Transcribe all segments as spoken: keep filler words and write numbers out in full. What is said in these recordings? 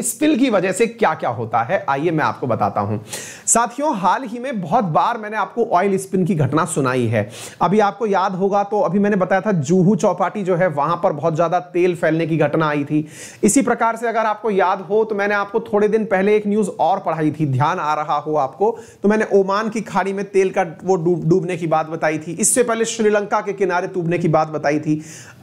Spill की वजह से क्या क्या होता है, आइए मैं आपको बताता हूं। साथियों, हाल ही में बहुत बार मैंने आपको ऑयल स्पिल की घटना सुनाई है। अभी आपको याद होगा तो अभी मैंने बताया था जुहू चौपाटी जो है वहां पर बहुत ज्यादा तेल फैलने की घटना आई थी। इसी प्रकार से अगर आपको याद हो तो मैंने आपको थोड़े दिन पहले एक न्यूज और पढ़ाई थी, ध्यान आ रहा हो आपको तो मैंने ओमान की खाड़ी में तेल का वो डूबने की बात बताई थी। इससे पहले श्रीलंका के किनारे डूबने की बात बताई थी।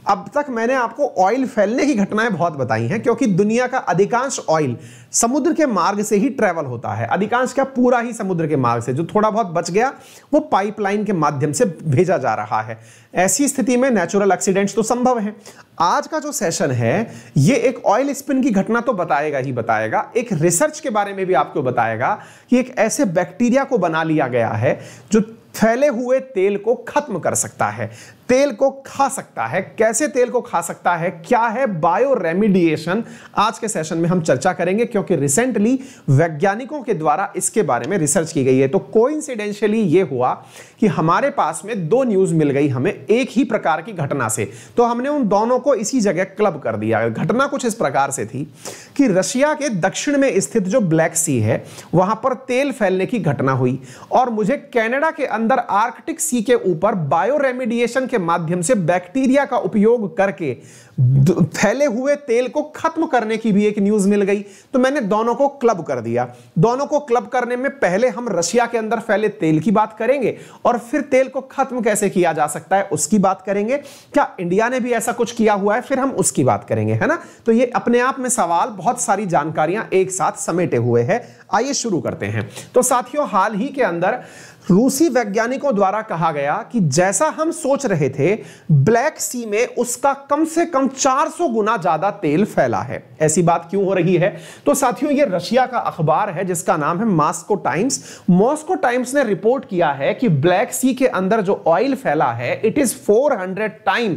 अब तक मैंने आपको ऑयल फैलने की घटनाएं बहुत बताई हैं, क्योंकि दुनिया का अधिकांश ऑयल समुद्र के मार्ग से ही ट्रैवल होता है। अधिकांश क्या, पूरा ही समुद्र के मार्ग से। जो थोड़ा बहुत बच गया वो पाइपलाइन के माध्यम से भेजा जा रहा है। ऐसी स्थिति में नेचुरल एक्सीडेंट्स तो संभव हैं। आज का जो सेशन है ये एक ऑयल स्पिन की घटना तो बताएगा ही बताएगा, एक रिसर्च के बारे में भी आपको बताएगा कि एक ऐसे बैक्टीरिया को बना लिया गया है जो फैले हुए तेल को खत्म कर सकता है, तेल को खा सकता है। कैसे तेल को खा सकता है, क्या है बायोरेमिडिएशन, आज के सेशन में हम चर्चा करेंगे, क्योंकि रिसेंटली वैज्ञानिकों के द्वारा इसके बारे में रिसर्च की गई है। तो कोइंसिडेंशियली ये हुआ कि हमारे पास में दो न्यूज मिल गई हमें एक ही प्रकार की घटना से, तो हमने उन दोनों को इसी जगह क्लब कर दिया। घटना कुछ इस प्रकार से थी कि रशिया के दक्षिण में स्थित जो ब्लैक सी है वहां पर तेल फैलने की घटना हुई, और मुझे कनाडा के अंदर आर्कटिक सी के ऊपर बायोरेमिडिएशन के माध्यम से बैक्टीरिया का उपयोग करके फैले हुए तेल को खत्म करने की भी एक न्यूज मिल गई। तो मैंने दोनों को क्लब कर दिया। दोनों को क्लब करने में पहले हम रशिया के अंदर फैले तेल की बात करेंगे और फिर तेल को खत्म कैसे किया जा सकता है उसकी बात करेंगे। क्या इंडिया ने भी ऐसा कुछ किया हुआ है, फिर हम उसकी बात करेंगे, है ना। तो ये अपने आप में सवाल, बहुत सारी जानकारियां एक साथ समेटे हुए है। आइए शुरू करते हैं। तो साथियों, हाल ही के अंदर रूसी वैज्ञानिकों द्वारा कहा गया कि जैसा हम सोच रहे थे ब्लैक सी में उसका कम से कम चार सौ गुना ज्यादा तेल फैला है। ऐसी बात क्यों हो रही है? तो साथियों, ये रशिया का अखबार है जिसका नाम है मॉस्को टाइम्स। मॉस्को टाइम्स ने रिपोर्ट किया है कि ब्लैक सी के अंदर जो ऑयल फैला है इट इज चार सौ time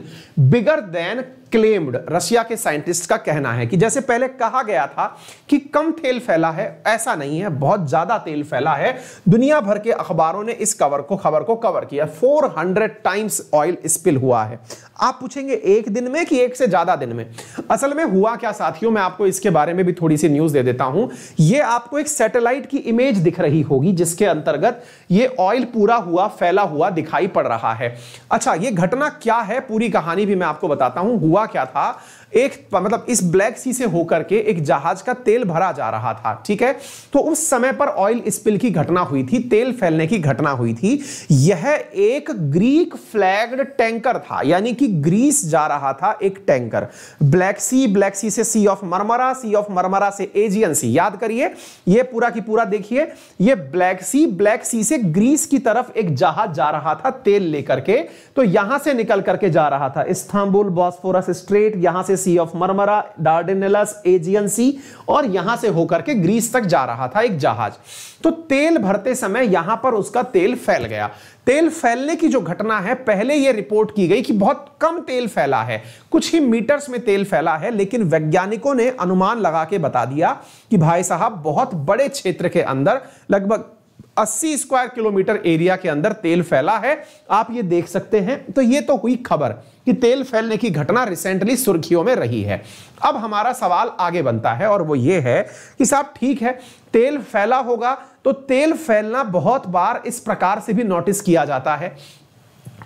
bigger than claimed. Russia के साइंटिस्ट का कहना है कि जैसे पहले कहा गया था कि कम तेल फैला है, ऐसा नहीं है, बहुत ज्यादा तेल फैला है। दुनिया भर के अखबारों ने इस कवर को खबर को कवर किया। चार सौ टाइम्स ऑयल स्पिल हुआ है। आप पूछेंगे एक दिन में कि एक से ज्यादा दिन में? असल में हुआ क्या साथियों, मैं आपको इसके बारे में भी थोड़ी सी न्यूज दे देता हूं। यह आपको एक सैटेलाइट की इमेज दिख रही होगी जिसके अंतर्गत यह ऑयल पूरा हुआ फैला हुआ दिखाई पड़ रहा है। अच्छा, यह घटना क्या है, पूरी कहानी भी मैं आपको बताता हूं। हुआ क्या था, एक मतलब इस ब्लैक सी से होकर के एक जहाज का तेल भरा जा रहा था, ठीक है। तो उस समय पर ऑयल स्पिल की घटना हुई थी, तेल फैलने की घटना हुई थी। यह एक ग्रीक फ्लैग्ड टैंकर था, यानी कि ग्रीस जा रहा था एक टैंकर। ब्लैक सी, ब्लैक सी से सी of Marmara, C of Marmara से एजियन सी, याद करिए यह पूरा की पूरा देखिए। यह ब्लैक सी, ब्लैक सी से ग्रीस की तरफ एक जहाज जा रहा था तेल लेकर के। तो यहां से निकल करके जा रहा था इस्तांबुल बॉस्फोरस स्ट्रेट, यहां से सी ऑफ मरमरा, डार्डेनेलस, एजियन सी, और यहां से होकर के ग्रीस तक जा रहा था एक जहाज। तो तेल भरते समय यहां पर उसका तेल फैल गया। तेल फैलने की जो घटना है, पहले यह रिपोर्ट की गई कि बहुत कम तेल फैला है, कुछ ही मीटर्स में तेल फैला है, लेकिन वैज्ञानिकों ने अनुमान लगा के बता दिया कि भाई साहब बहुत बड़े क्षेत्र के अंदर, लगभग अस्सी स्क्वायर किलोमीटर एरिया के अंदर तेल फैला है। आप ये देख सकते हैं। तो ये तो हुई खबर कि तेल फैलने की घटना रिसेंटली सुर्खियों में रही है। अब हमारा सवाल आगे बनता है और वो ये है कि साहब ठीक है तेल फैला होगा, तो तेल फैलना बहुत बार इस प्रकार से भी नोटिस किया जाता है।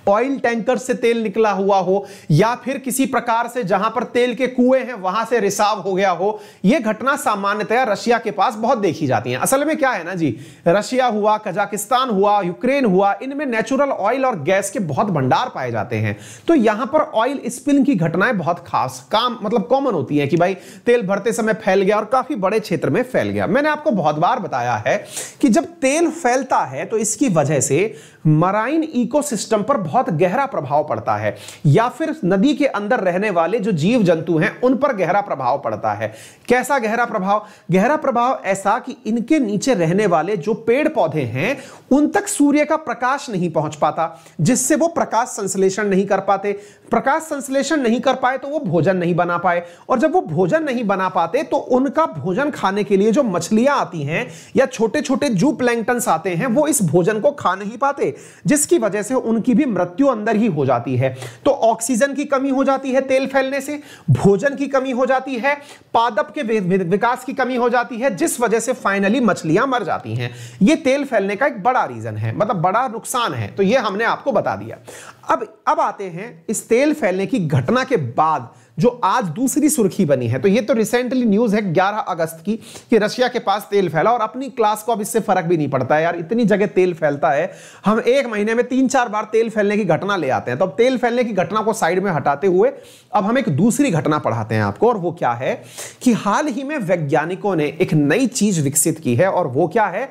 ऑयल टैंकर से तेल निकला हुआ हो या फिर किसी प्रकार से जहां पर तेल के कुएं हैं वहां से रिसाव हो गया हो, यह घटना सामान्यतया रशिया के पास बहुत देखी जाती है। असल में क्या है ना जी, रशिया हुआ, कजाकिस्तान हुआ, यूक्रेन हुआ, इनमें नेचुरल ऑयल और गैस के बहुत भंडार पाए जाते हैं। तो यहां पर ऑयल स्पिल की घटनाएं बहुत खास काम मतलब कॉमन होती है कि भाई तेल भरते समय फैल गया और काफी बड़े क्षेत्र में फैल गया। मैंने आपको बहुत बार बताया है कि जब तेल फैलता है तो इसकी वजह से मराइन इकोसिस्टम पर बहुत गहरा प्रभाव पड़ता है, या फिर नदी के अंदर रहने वाले जो जीव जंतु हैं उन पर गहरा प्रभाव पड़ता है। कैसा गहरा प्रभाव? गहरा प्रभाव ऐसा कि इनके नीचे रहने वाले जो पेड़ पौधे हैं उन तक सूर्य का प्रकाश नहीं पहुंच पाता, जिससे वो प्रकाश संश्लेषण नहीं कर पाते। प्रकाश संश्लेषण नहीं कर पाए तो वो भोजन नहीं बना पाए, और जब वो भोजन नहीं बना पाते तो उनका भोजन खाने के लिए जो मछलियां आती हैं या छोटे छोटे जू प्लैंक्टन्स आते हैं वो इस भोजन को खा नहीं पाते, जिसकी वजह से उनकी भी मृत्यु अंदर ही हो जाती है। तो ऑक्सीजन की कमी हो जाती है तेल फैलने से, भोजन की कमी हो जाती है, पादप के विकास की कमी हो जाती है, जिस वजह से फाइनली मछलियां मर जाती हैं। ये तेल फैलने का एक बड़ा रीजन है, मतलब बड़ा नुकसान है। तो ये हमने आपको बता दिया। अब अब आते हैं इस तेल फैलने की घटना के बाद जो आज दूसरी सुर्खी बनी है। तो ये तो रिसेंटली न्यूज है ग्यारह अगस्त की कि रशिया के पास तेल फैला, और अपनी क्लास को अब इससे फर्क भी नहीं पड़ता है यार, इतनी जगह तेल फैलता है, हम एक महीने में तीन चार बार तेल फैलने की घटना ले आते हैं। तो अब तेल फैलने की घटना को साइड में हटाते हुए अब हम एक दूसरी घटना पढ़ाते हैं आपको, और वो क्या है कि हाल ही में वैज्ञानिकों ने एक नई चीज विकसित की है, और वो क्या है?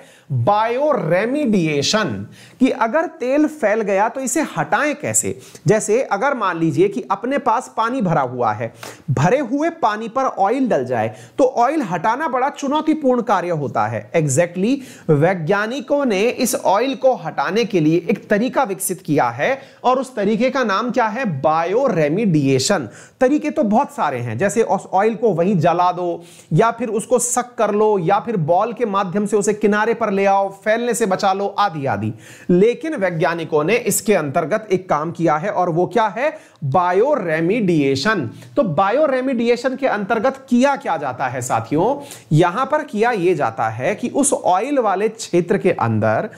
बायोरेमिडिएशन। कि अगर तेल फैल गया तो इसे हटाएं कैसे। जैसे अगर मान लीजिए कि अपने पास पानी भरा हुआ है, भरे हुए पानी पर ऑयल डल जाए तो ऑयल हटाना बड़ा चुनौतीपूर्ण कार्य होता है। एग्जैक्टली exactly, वैज्ञानिकों ने इस ऑयल को हटाने के लिए एक तरीका विकसित किया है, और उस तरीके का नाम क्या है? बायोरेमिडिएशन। तरीके तो बहुत सारे हैं, जैसे उस ऑयल को वहीं जला दो, या फिर उसको सक कर लो, या फिर बॉल के माध्यम से उसे किनारे पर ले आओ, फैलने से बचा लो, आदि आदि। लेकिन वैज्ञानिकों ने इसके अंतर्गत एक काम किया है, और वो क्या है? बायोरेमिडिएशन। तो बायोरेमिडिएशन के अंतर्गत किया क्या जाता है साथियों? यहां पर किया यह जाता है कि उस ऑयल वाले क्षेत्र के अंदर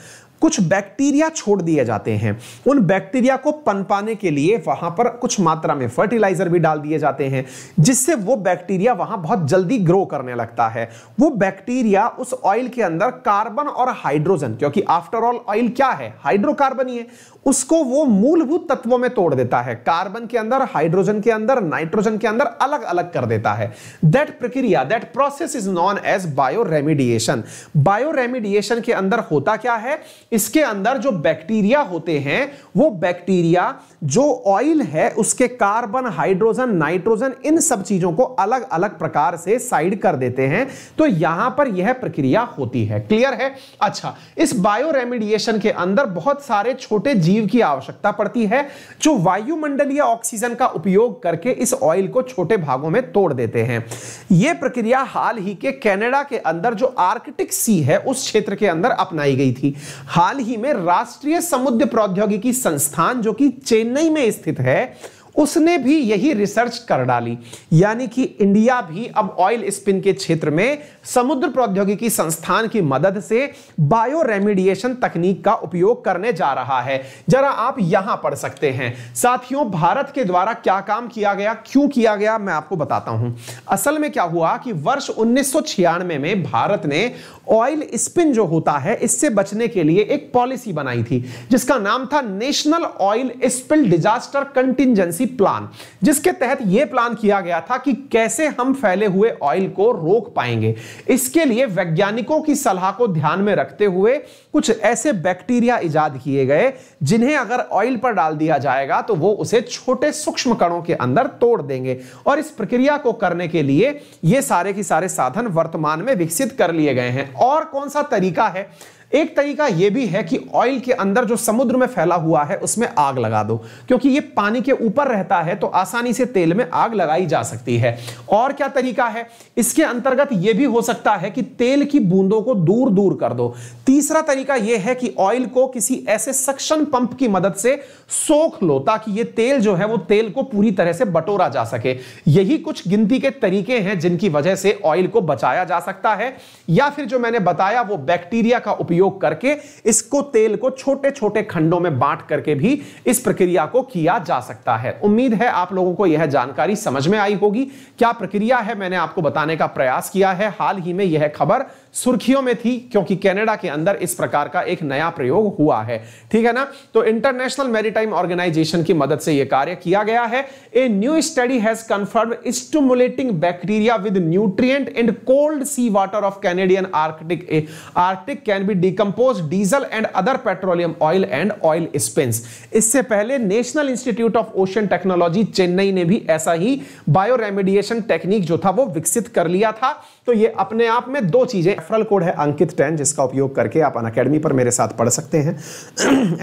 कुछ बैक्टीरिया छोड़ दिए जाते हैं। उन बैक्टीरिया को पनपाने के लिए वहां पर कुछ मात्रा में फर्टिलाइजर भी डाल दिए जाते हैं, जिससे वो बैक्टीरिया वहां बहुत जल्दी ग्रो करने लगता है। वो बैक्टीरिया उस ऑयल के अंदर कार्बन और हाइड्रोजन, क्योंकि आफ्टर ऑल ऑयल क्या है? हाइड्रोकार्बन ही है, उसको वो मूलभूत तत्वों में तोड़ देता है। कार्बन के अंदर, हाइड्रोजन के अंदर, नाइट्रोजन के अंदर अलग अलग कर देता है। दैट प्रक्रिया, that process is known as bioremediation. Bioremediation के अंदर होता क्या है? इसके अंदर जो बैक्टीरिया होते हैं, वो बैक्टीरिया जो ऑयल है उसके कार्बन, हाइड्रोजन, नाइट्रोजन, इन सब चीजों को अलग अलग प्रकार से साइड कर देते हैं। तो यहां पर यह प्रक्रिया होती है। क्लियर है? अच्छा, इस बायोरेमिडिएशन के अंदर बहुत सारे छोटे जीव की आवश्यकता पड़ती है जो वायुमंडलीय ऑक्सीजन का उपयोग करके इस ऑयल को छोटे भागों में तोड़ देते हैं। यह प्रक्रिया हाल ही के कनाडा के अंदर जो आर्कटिक सी है उस क्षेत्र के अंदर अपनाई गई थी। हाल ही में राष्ट्रीय समुद्र प्रौद्योगिकी संस्थान जो कि चेन्नई में स्थित है, उसने भी यही रिसर्च कर डाली। यानी कि इंडिया भी अब ऑयल स्पिन के क्षेत्र में समुद्र प्रौद्योगिकी संस्थान की मदद से बायोरेमिडिएशन तकनीक का उपयोग करने जा रहा है। जरा आप यहां पढ़ सकते हैं साथियों, भारत के द्वारा क्या काम किया गया, क्यों किया गया, मैं आपको बताता हूं। असल में क्या हुआ कि वर्ष उन्नीस सौ छियानवे में भारत ने ऑयल स्पिन जो होता है इससे बचने के लिए एक पॉलिसी बनाई थी, जिसका नाम था national oil spill disaster contingency plan, जिसके तहत यह प्लान किया गया था कि कैसे हम फैले हुए ऑयल को रोक पाएंगे। इसके लिए वैज्ञानिकों की सलाह को ध्यान में रखते हुए कुछ ऐसे बैक्टीरिया इजाद किए गए जिन्हें अगर ऑयल पर डाल दिया जाएगा तो वो उसे छोटे सूक्ष्म कणों के अंदर तोड़ देंगे, और इस प्रक्रिया को करने के लिए ये सारे के सारे साधन वर्तमान में विकसित कर लिए गए हैं। और कौन सा तरीका है? एक तरीका यह भी है कि ऑयल के अंदर जो समुद्र में फैला हुआ है उसमें आग लगा दो, क्योंकि ये पानी के ऊपर रहता है तो आसानी से तेल में आग लगाई जा सकती है। और क्या तरीका है? इसके अंतर्गत यह भी हो सकता है कि तेल की बूंदों को दूर दूर कर दो। तीसरा तरीका यह है कि ऑयल को किसी ऐसे सक्शन पंप की मदद से सोख लो, ताकि ये तेल जो है वो तेल को पूरी तरह से बटोरा जा सके। यही कुछ गिनती के तरीके हैं जिनकी वजह से ऑयल को बचाया जा सकता है, या फिर जो मैंने बताया वो बैक्टीरिया का उपयोग योग करके इसको तेल को छोटे छोटे खंडों में बांट करके भी इस प्रक्रिया को किया जा सकता है। उम्मीद है आप लोगों को यह जानकारी समझ में आई होगी। क्या प्रक्रिया है मैंने आपको बताने का प्रयास किया है। हाल ही में यह खबर सुर्खियों में थी क्योंकि कनाडा के अंदर इस प्रकार का एक नया प्रयोग हुआ है। ठीक है ना? तो इंटरनेशनल मैरीटाइम ऑर्गेनाइजेशन की मदद से यह कार्य किया गया है। A new study has confirmed stimulating bacteria with nutrient and cold sea water of Canadian Arctic Arctic can be decompose diesel and other petroleum oil and oil spins. इससे पहले national institute of ocean technology Chennai ने भी ऐसा ही bioremediation technique जो था वो विकसित कर लिया था। तो ये अपने आप में दो चीजें, रेफरल कोड है अंकित टेन, जिसका उपयोग करके आप अनअकैडमी पर मेरे साथ पढ़ सकते हैं।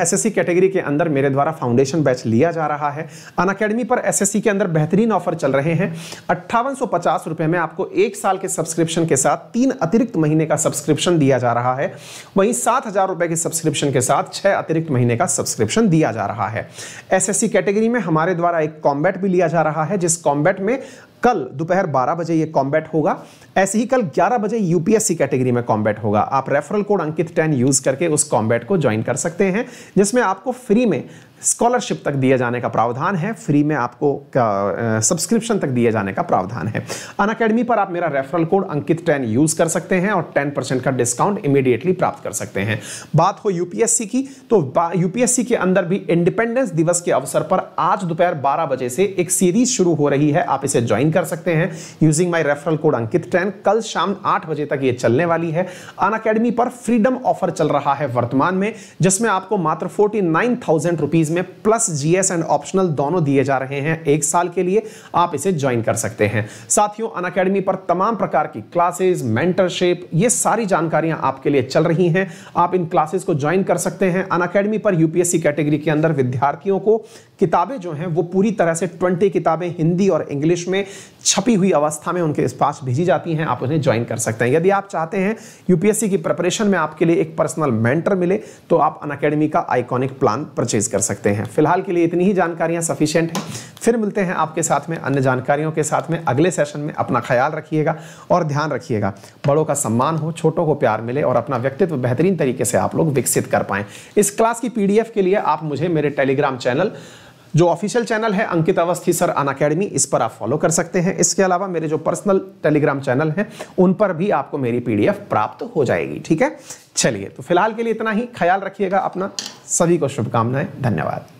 एसएससी कैटेगरी के अंदर मेरे द्वारा फाउंडेशन बैच लिया जा रहा है। अनअकैडमी पर एसएससी के अंदर बेहतरीन ऑफर चल रहे हैं। अट्ठावन सौ पचास रुपए में आपको एक साल के सब्सक्रिप्शन के साथ तीन अतिरिक्त महीने का सब्सक्रिप्शन दिया जा रहा है। वहीं सात हजार रुपए के सब्सक्रिप्शन के साथ छह अतिरिक्त महीने का सब्सक्रिप्शन दिया जा रहा है। एसएससी कैटेगरी में हमारे द्वारा एक कॉम्बैट भी लिया जा रहा है, जिस कॉम्बैट में कल दोपहर बारह बजे ये कॉम्बैट होगा। ऐसे ही कल ग्यारह बजे यूपीएससी कैटेगरी में कॉम्बैट होगा। आप referral code Ankit ten use करके उस कॉम्बैट को ज्वाइन कर सकते हैं, जिसमें आपको फ्री में स्कॉलरशिप तक दिए जाने का प्रावधान है, फ्री में आपको सब्सक्रिप्शन तक दिए जाने का प्रावधान है। अनअकैडमी पर आप मेरा referral code Ankit ten use कर सकते हैं और टेन परसेंट का डिस्काउंट इमीडिएटली प्राप्त कर सकते हैं। बात हो यूपीएससी की, तो यूपीएससी के अंदर भी इंडिपेंडेंस दिवस के अवसर पर आज दोपहर बारह बजे से एक सीरीज शुरू हो रही है, आप इसे ज्वाइन कर सकते हैं using my referral code Ankit ten. कल शाम आठ बजे तक ये चलने वाली है। अनअकैडमी पर फ्रीडम ऑफर चल रहा है वर्तमान में, जिसमें आपको मात्र उनचास हज़ार रुपीस में प्लस जीएस एंड ऑप्शनल दोनों दिए जा रहे हैं एक साल के लिए, आप इसे ज्वाइन कर सकते हैं। साथियों, अनअकैडमी पर तमाम प्रकार की क्लासेस, मेंटरशिप, ये सारी जानकारियां आपके लिए चल रही हैं, आप इन क्लासेस को ज्वाइन कर सकते हैं। अनअकैडमी पर यूपीएससी कैटेगरी के अंदर विद्यार्थियों को किताबें जो हैं वो पूरी तरह से बीस किताबें हिंदी और इंग्लिश में छपी हुई अवस्था में उनके पास भेजी जाती हैं, आप उन्हें ज्वाइन कर सकते हैं। यदि आप चाहते हैं यूपीएससी की प्रिपरेशन में आपके लिए एक पर्सनल मेंटर मिले, तो आप अनअकैडमी का आइकॉनिक प्लान परचेज कर सकते हैं। फिलहाल के लिए इतनी ही जानकारियां सफिशिएंट हैं। फिर मिलते हैं आपके साथ में अन्य जानकारियों के साथ में अगले सेशन में। अपना ख्याल रखिएगा और ध्यान रखिएगा। बड़ों का सम्मान हो, छोटों को प्यार मिले और अपना व्यक्तित्व बेहतरीन तरीके से आप लोग विकसित कर पाएं। इस क्लास की पीडीएफ के लिए आप मुझे मेरे टेलीग्राम चैनल, जो ऑफिशियल चैनल है अंकित अवस्थी सर अनअकैडमी, इस पर आप फॉलो कर सकते हैं। इसके अलावा मेरे जो पर्सनल टेलीग्राम चैनल हैं उन पर भी आपको मेरी पीडीएफ प्राप्त हो जाएगी। ठीक है, चलिए तो फिलहाल के लिए इतना ही। ख्याल रखिएगा अपना। सभी को शुभकामनाएं। धन्यवाद।